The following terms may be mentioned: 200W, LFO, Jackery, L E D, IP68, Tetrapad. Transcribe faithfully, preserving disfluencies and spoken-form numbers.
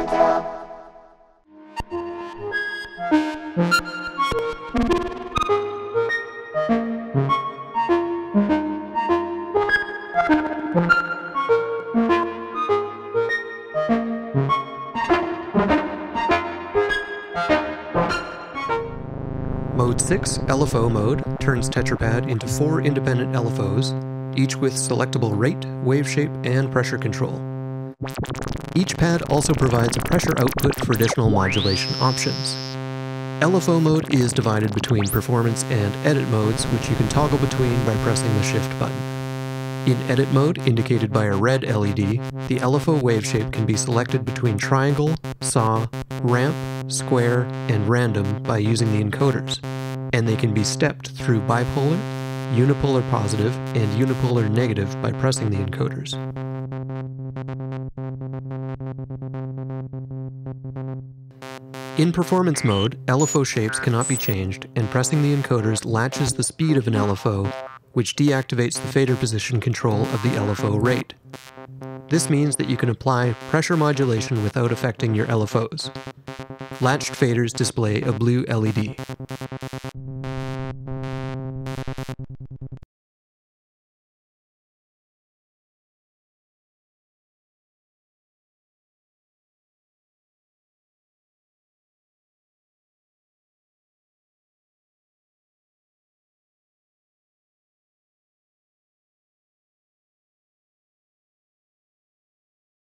Mode six, L F O mode, turns Tetrapad into four independent L F Os, each with selectable rate, wave shape, and pressure control. Each pad also provides a pressure output for additional modulation options. L F O mode is divided between performance and edit modes, which you can toggle between by pressing the shift button. In edit mode, indicated by a red L E D, the L F O wave shape can be selected between triangle, saw, ramp, square, and random by using the encoders, and they can be stepped through bipolar, unipolar positive, and unipolar negative by pressing the encoders. In performance mode, L F O shapes cannot be changed, and pressing the encoders latches the speed of an L F O, which deactivates the fader position control of the L F O rate. This means that you can apply pressure modulation without affecting your L F Os. Latched faders display a blue L E D.